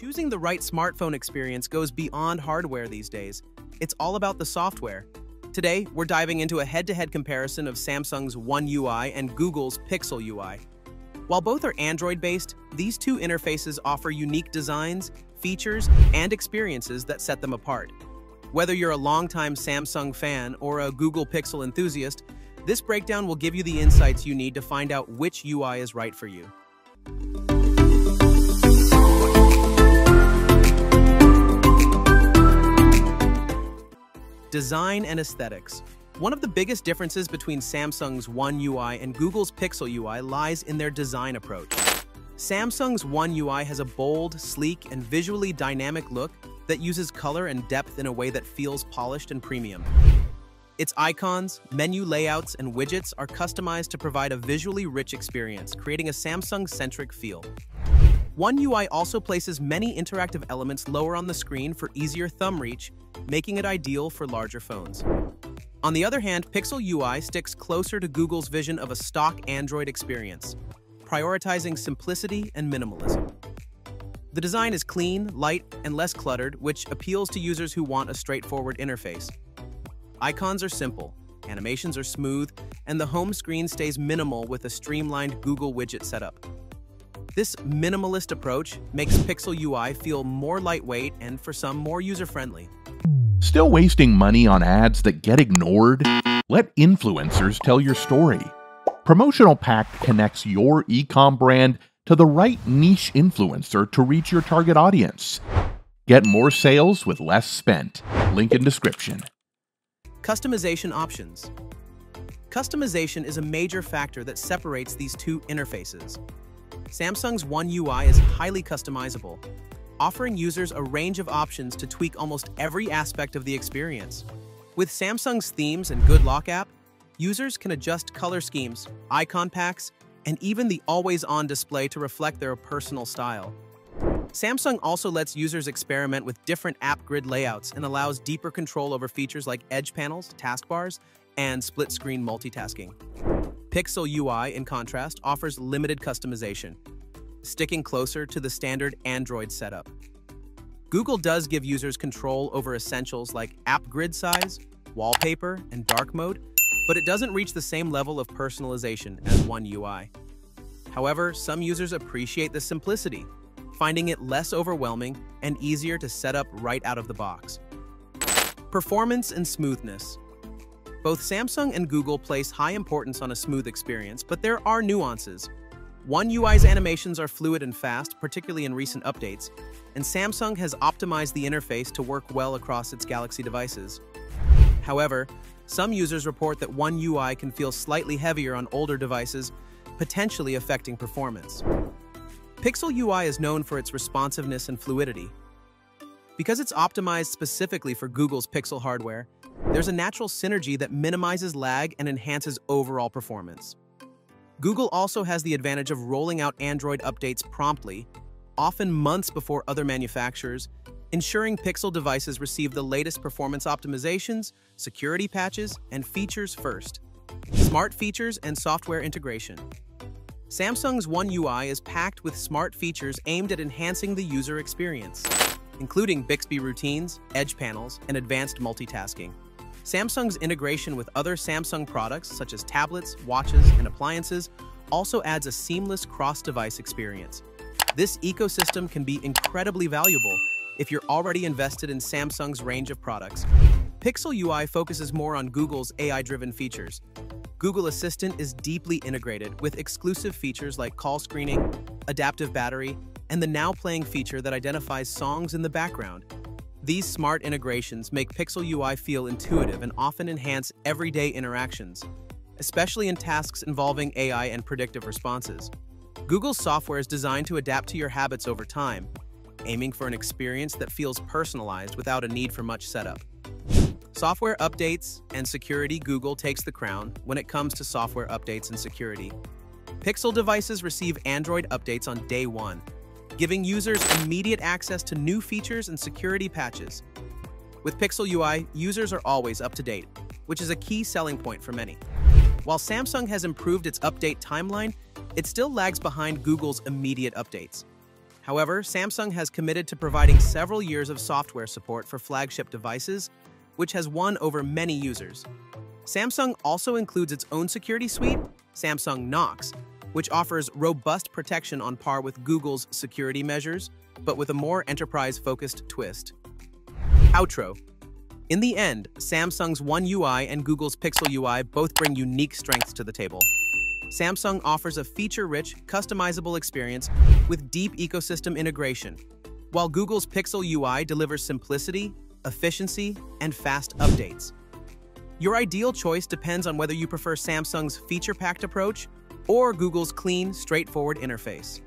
Choosing the right smartphone experience goes beyond hardware these days. It's all about the software. Today, we're diving into a head-to-head comparison of Samsung's One UI and Google's Pixel UI. While both are Android-based, these two interfaces offer unique designs, features, and experiences that set them apart. Whether you're a longtime Samsung fan or a Google Pixel enthusiast, this breakdown will give you the insights you need to find out which UI is right for you. Design and aesthetics. One of the biggest differences between Samsung's One UI and Google's Pixel UI lies in their design approach. Samsung's One UI has a bold, sleek, and visually dynamic look that uses color and depth in a way that feels polished and premium. Its icons, menu layouts, and widgets are customized to provide a visually rich experience, creating a Samsung-centric feel. One UI also places many interactive elements lower on the screen for easier thumb reach, making it ideal for larger phones. On the other hand, Pixel UI sticks closer to Google's vision of a stock Android experience, prioritizing simplicity and minimalism. The design is clean, light, and less cluttered, which appeals to users who want a straightforward interface. Icons are simple, animations are smooth, and the home screen stays minimal with a streamlined Google widget setup. This minimalist approach makes Pixel UI feel more lightweight and, for some, more user-friendly. Still wasting money on ads that get ignored? Let influencers tell your story. Promotional Pact connects your e-com brand to the right niche influencer to reach your target audience. Get more sales with less spent. Link in description. Customization options. Customization is a major factor that separates these two interfaces. Samsung's One UI is highly customizable, offering users a range of options to tweak almost every aspect of the experience. With Samsung's Themes and Good Lock app, users can adjust color schemes, icon packs, and even the always-on display to reflect their personal style. Samsung also lets users experiment with different app grid layouts and allows deeper control over features like edge panels, taskbars, and split-screen multitasking. Pixel UI, in contrast, offers limited customization, sticking closer to the standard Android setup. Google does give users control over essentials like app grid size, wallpaper, and dark mode, but it doesn't reach the same level of personalization as One UI. However, some users appreciate the simplicity, finding it less overwhelming and easier to set up right out of the box. Performance and smoothness. Both Samsung and Google place high importance on a smooth experience, but there are nuances. One UI's animations are fluid and fast, particularly in recent updates, and Samsung has optimized the interface to work well across its Galaxy devices. However, some users report that One UI can feel slightly heavier on older devices, potentially affecting performance. Pixel UI is known for its responsiveness and fluidity. Because it's optimized specifically for Google's Pixel hardware, there's a natural synergy that minimizes lag and enhances overall performance. Google also has the advantage of rolling out Android updates promptly, often months before other manufacturers, ensuring Pixel devices receive the latest performance optimizations, security patches, and features first. Smart features and software integration. Samsung's One UI is packed with smart features aimed at enhancing the user experience, including Bixby routines, edge panels, and advanced multitasking. Samsung's integration with other Samsung products, such as tablets, watches, and appliances, also adds a seamless cross-device experience. This ecosystem can be incredibly valuable if you're already invested in Samsung's range of products. Pixel UI focuses more on Google's AI-driven features. Google Assistant is deeply integrated with exclusive features like call screening, adaptive battery, and the Now Playing feature that identifies songs in the background. These smart integrations make Pixel UI feel intuitive and often enhance everyday interactions, especially in tasks involving AI and predictive responses. Google's software is designed to adapt to your habits over time, aiming for an experience that feels personalized without a need for much setup. Software updates and security. Google takes the crown when it comes to software updates and security. Pixel devices receive Android updates on day one, giving users immediate access to new features and security patches. With Pixel UI, users are always up to date, which is a key selling point for many. While Samsung has improved its update timeline, it still lags behind Google's immediate updates. However, Samsung has committed to providing several years of software support for flagship devices, which has won over many users. Samsung also includes its own security suite, Samsung Knox, which offers robust protection on par with Google's security measures, but with a more enterprise-focused twist. Outro. In the end, Samsung's One UI and Google's Pixel UI both bring unique strengths to the table. Samsung offers a feature-rich, customizable experience with deep ecosystem integration, while Google's Pixel UI delivers simplicity, efficiency, and fast updates. Your ideal choice depends on whether you prefer Samsung's feature-packed approach or Google's clean, straightforward interface.